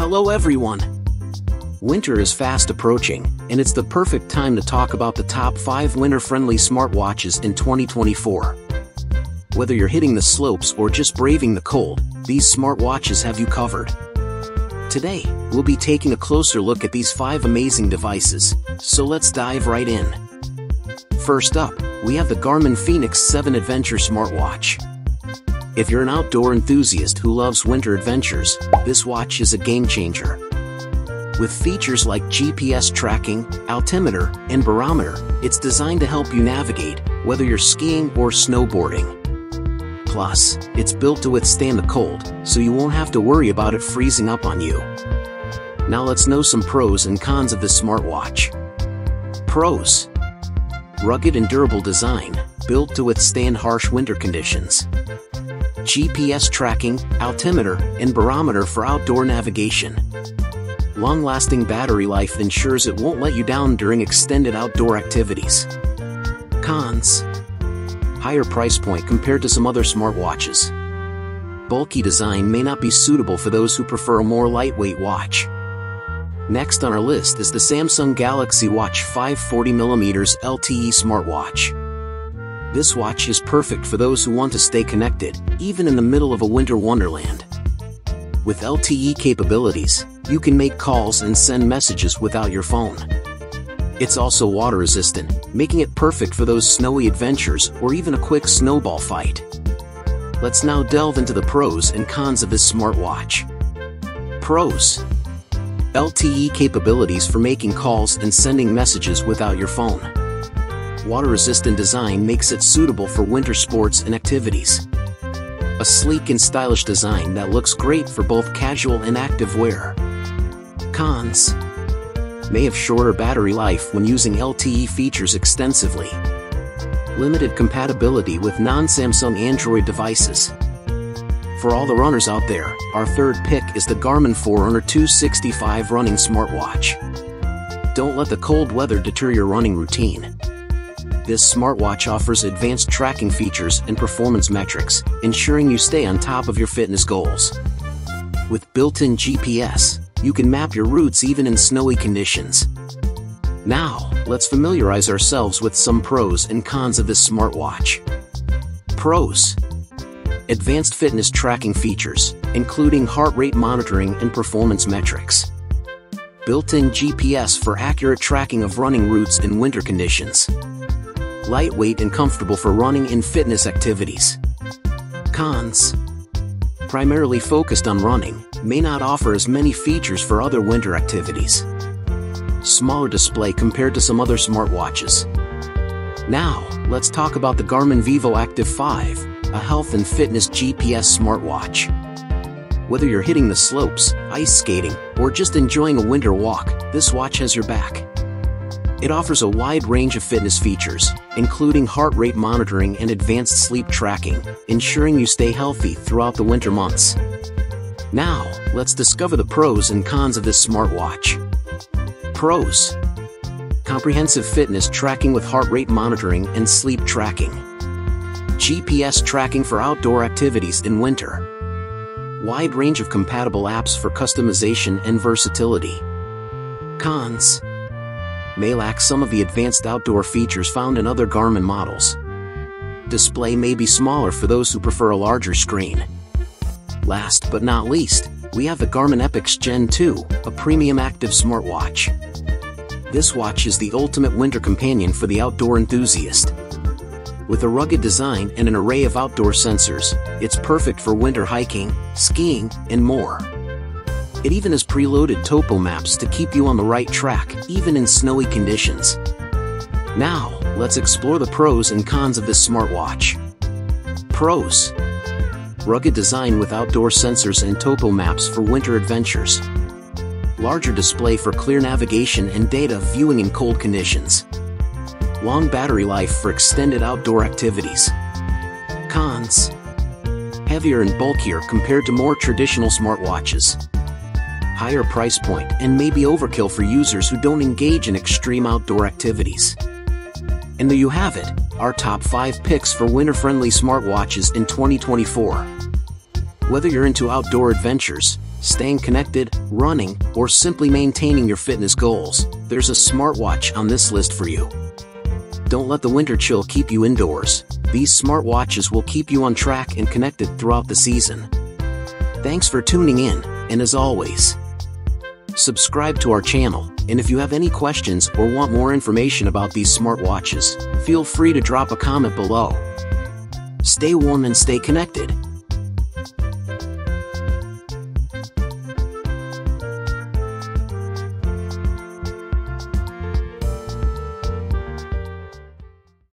Hello everyone! Winter is fast approaching, and it's the perfect time to talk about the top 5 winter-friendly smartwatches in 2024. Whether you're hitting the slopes or just braving the cold, these smartwatches have you covered. Today, we'll be taking a closer look at these 5 amazing devices, so let's dive right in. First up, we have the Garmin Fenix 7 Adventure Smartwatch. If you're an outdoor enthusiast who loves winter adventures, this watch is a game-changer. With features like GPS tracking, altimeter, and barometer, it's designed to help you navigate, whether you're skiing or snowboarding. Plus, it's built to withstand the cold, so you won't have to worry about it freezing up on you. Now let's know some pros and cons of this smartwatch. Pros: rugged and durable design, built to withstand harsh winter conditions. GPS tracking, altimeter, and barometer for outdoor navigation. Long-lasting battery life ensures it won't let you down during extended outdoor activities. Cons: higher price point compared to some other smartwatches. Bulky design may not be suitable for those who prefer a more lightweight watch. Next on our list is the Samsung Galaxy Watch 5 40mm LTE smartwatch. This watch is perfect for those who want to stay connected, even in the middle of a winter wonderland. With LTE capabilities, you can make calls and send messages without your phone. It's also water-resistant, making it perfect for those snowy adventures or even a quick snowball fight. Let's now delve into the pros and cons of this smartwatch. Pros: LTE capabilities for making calls and sending messages without your phone. Water-resistant design makes it suitable for winter sports and activities. A sleek and stylish design that looks great for both casual and active wear. Cons: may have shorter battery life when using LTE features extensively. Limited compatibility with non-Samsung Android devices. For all the runners out there, our third pick is the Garmin Forerunner 265 running smartwatch. Don't let the cold weather deter your running routine. This smartwatch offers advanced tracking features and performance metrics, ensuring you stay on top of your fitness goals. With built-in GPS, you can map your routes even in snowy conditions. Now, let's familiarize ourselves with some pros and cons of this smartwatch. Pros: advanced fitness tracking features, including heart rate monitoring and performance metrics. Built-in GPS for accurate tracking of running routes in winter conditions. Lightweight and comfortable for running and fitness activities. Cons: primarily focused on running, may not offer as many features for other winter activities. Smaller display compared to some other smartwatches. Now, let's talk about the Garmin Vivoactive 5, a health and fitness GPS smartwatch. Whether you're hitting the slopes, ice skating, or just enjoying a winter walk, this watch has your back. It offers a wide range of fitness features, including heart rate monitoring and advanced sleep tracking, ensuring you stay healthy throughout the winter months. Now, let's discover the pros and cons of this smartwatch. Pros: comprehensive fitness tracking with heart rate monitoring and sleep tracking. GPS tracking for outdoor activities in winter. Wide range of compatible apps for customization and versatility. Cons: may lack some of the advanced outdoor features found in other Garmin models. Display may be smaller for those who prefer a larger screen. Last but not least, we have the Garmin Epix Gen 2, a premium active smartwatch. This watch is the ultimate winter companion for the outdoor enthusiast. With a rugged design and an array of outdoor sensors, it's perfect for winter hiking, skiing, and more. It even has preloaded topo maps to keep you on the right track, even in snowy conditions. Now, let's explore the pros and cons of this smartwatch. Pros: rugged design with outdoor sensors and topo maps for winter adventures. Larger display for clear navigation and data viewing in cold conditions. Long battery life for extended outdoor activities. Cons: heavier and bulkier compared to more traditional smartwatches. Higher price point and may be overkill for users who don't engage in extreme outdoor activities. And there you have it, our top 5 picks for winter-friendly smartwatches in 2024. Whether you're into outdoor adventures, staying connected, running, or simply maintaining your fitness goals, there's a smartwatch on this list for you. Don't let the winter chill keep you indoors. These smartwatches will keep you on track and connected throughout the season. Thanks for tuning in, and as always, subscribe to our channel, and if you have any questions or want more information about these smartwatches, feel free to drop a comment below. Stay warm and stay connected.